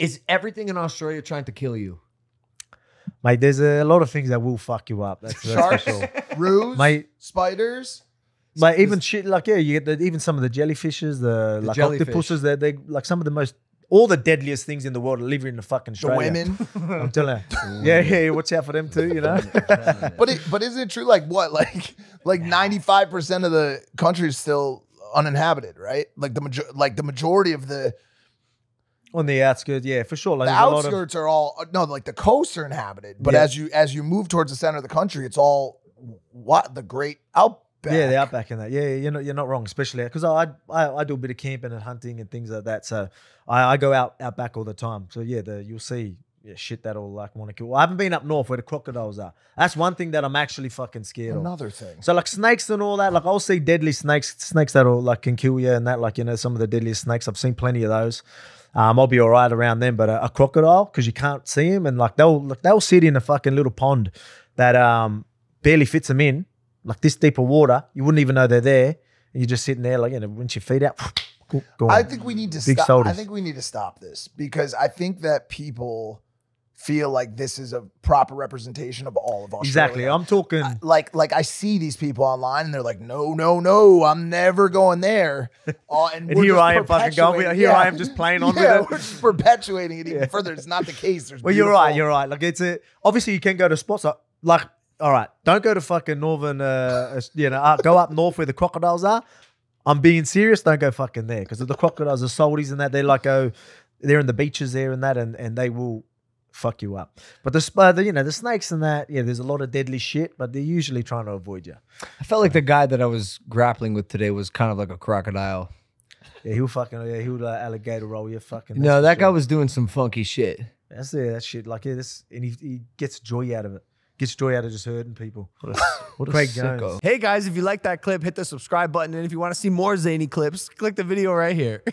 Is everything in Australia trying to kill you? Mate, there's a lot of things that will fuck you up. That's sharks, for sure. Roos, mate, spiders. Like even shit, like yeah, you get the, even some of the jellyfishes, the like jellyfish. Octopuses. They like some of the most, all the deadliest things in the world live in the fucking Australia. The women, I'm telling you, yeah, watch out for them too, you know. But isn't it true? Like what? Like 95% of the country is still uninhabited, right? Like the majority of the. On the outskirts, yeah, for sure. Like the outskirts are all no, like the coasts are inhabited, but yeah. as you move towards the center of the country, it's all what the great outback. Yeah, the outback and that. Yeah, you're not wrong, especially because I do a bit of camping and hunting and things like that. So I go out back all the time. So yeah, you'll see shit that'll like want to kill. Well, I haven't been up north where the crocodiles are. That's one thing that I'm actually fucking scared of. Another thing. So like snakes and all that. Like I'll see deadly snakes that'll like can kill you and that. Like some of the deadliest snakes. I've seen plenty of those. I'll be all right around them, but a crocodile, because you can't see him, and like they'll sit in a fucking little pond that barely fits them in, like this deep of water. You wouldn't even know they're there, and you're just sitting there, like rinse your feet out. Go on. I think we need to stop. I think we need to stop this because I think that people feel like this is a proper representation of all of Australia. Exactly, I'm talking like I see these people online and they're like, no, no, no, I'm never going there. And here I am fucking going. Here I am just playing on with it. We're just perpetuating it even further. It's not the case. There's well, you're right. You're right. Like it's a, obviously you can go to spots like all right, don't go to fucking northern. Go up north where the crocodiles are. I'm being serious. Don't go fucking there because the crocodiles are salties and that they like go. They're in the beaches there and that and they will. Fuck you up, but the spider, the snakes and that, yeah. There's a lot of deadly shit, but they're usually trying to avoid you. I felt like the guy that I was grappling with today was kind of like a crocodile. Yeah, he'll fucking, yeah, he'll alligator roll you fucking. No, that guy was doing some funky shit. That's yeah, that shit. Like yeah, this, and he gets joy out of it. Gets joy out of just hurting people. What a sicko. Hey guys, if you like that clip, hit the subscribe button, and if you want to see more zany clips, click the video right here.